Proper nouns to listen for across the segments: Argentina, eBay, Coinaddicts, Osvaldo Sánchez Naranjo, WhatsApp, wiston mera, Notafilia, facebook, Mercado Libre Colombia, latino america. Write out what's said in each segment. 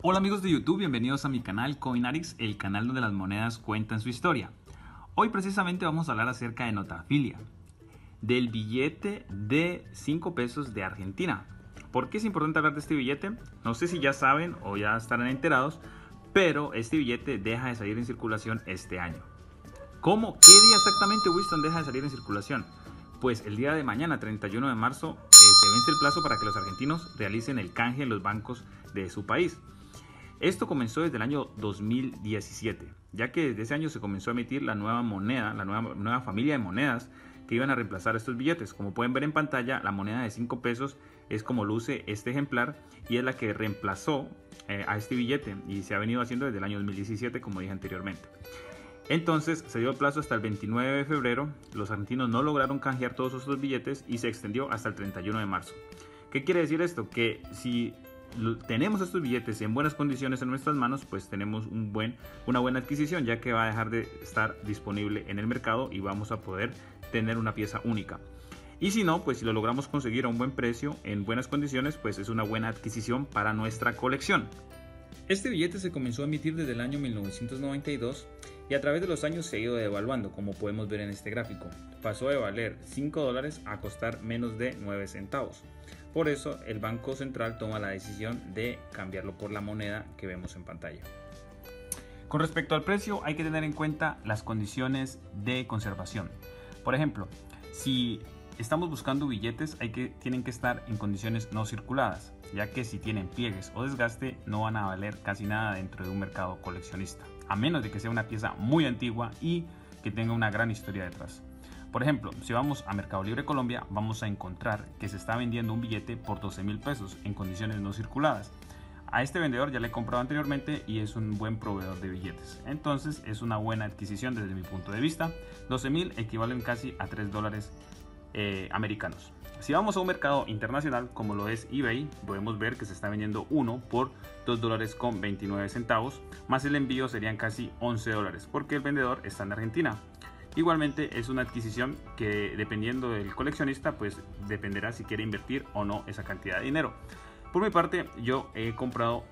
Hola amigos de YouTube, bienvenidos a mi canal Coinaddicts, el canal donde las monedas cuentan su historia. Hoy precisamente vamos a hablar acerca de Notafilia, del billete de 5 pesos de Argentina. ¿Por qué es importante hablar de este billete? No sé si ya saben o ya estarán enterados, pero este billete deja de salir en circulación este año. ¿Cómo? ¿Qué día exactamente, Winston, deja de salir en circulación? Pues el día de mañana, 31 de marzo, se vence el plazo para que los argentinos realicen el canje en los bancos de su país. Esto comenzó desde el año 2017, ya que desde ese año se comenzó a emitir la nueva moneda, la nueva familia de monedas que iban a reemplazar estos billetes. Como pueden ver en pantalla, la moneda de 5 pesos es como luce este ejemplar y es la que reemplazó a este billete y se ha venido haciendo desde el año 2017, como dije anteriormente. Entonces se dio el plazo hasta el 29 de febrero, los argentinos no lograron canjear todos esos billetes y se extendió hasta el 31 de marzo. ¿Qué quiere decir esto? Que si tenemos estos billetes en buenas condiciones en nuestras manos, pues tenemos una buena adquisición, ya que va a dejar de estar disponible en el mercado y vamos a poder tener una pieza única. Y si no, pues si lo logramos conseguir a un buen precio, en buenas condiciones, pues es una buena adquisición para nuestra colección. Este billete se comenzó a emitir desde el año 1992 y a través de los años se ha ido devaluando, como podemos ver en este gráfico. Pasó de valer 5 dólares a costar menos de 9 centavos. Por eso el Banco Central toma la decisión de cambiarlo por la moneda que vemos en pantalla. Con respecto al precio, hay que tener en cuenta las condiciones de conservación. Por ejemplo, si estamos buscando billetes, tienen que estar en condiciones no circuladas, ya que si tienen pliegues o desgaste no van a valer casi nada dentro de un mercado coleccionista, a menos de que sea una pieza muy antigua y que tenga una gran historia detrás. Por ejemplo, si vamos a Mercado Libre Colombia, vamos a encontrar que se está vendiendo un billete por 12.000 pesos en condiciones no circuladas. A este vendedor ya le he comprado anteriormente y es un buen proveedor de billetes. Entonces es una buena adquisición desde mi punto de vista. 12.000 equivalen casi a 3 dólares americanos. Si vamos a un mercado internacional como lo es eBay, podemos ver que se está vendiendo uno por 2 dólares con 29 centavos, más el envío serían casi 11 dólares porque el vendedor está en Argentina. Igualmente es una adquisición que dependiendo del coleccionista, pues dependerá si quiere invertir o no esa cantidad de dinero. Por mi parte, yo he comprado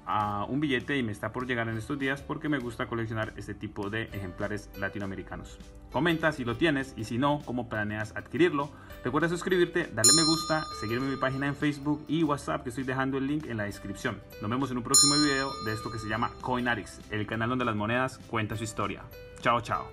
un billete y me está por llegar en estos días porque me gusta coleccionar este tipo de ejemplares latinoamericanos. Comenta si lo tienes y si no, cómo planeas adquirirlo. Recuerda suscribirte, darle me gusta, seguirme en mi página en Facebook y WhatsApp, que estoy dejando el link en la descripción. Nos vemos en un próximo video de esto que se llama Coinaddicts, el canal donde las monedas cuentan su historia. Chao, chao.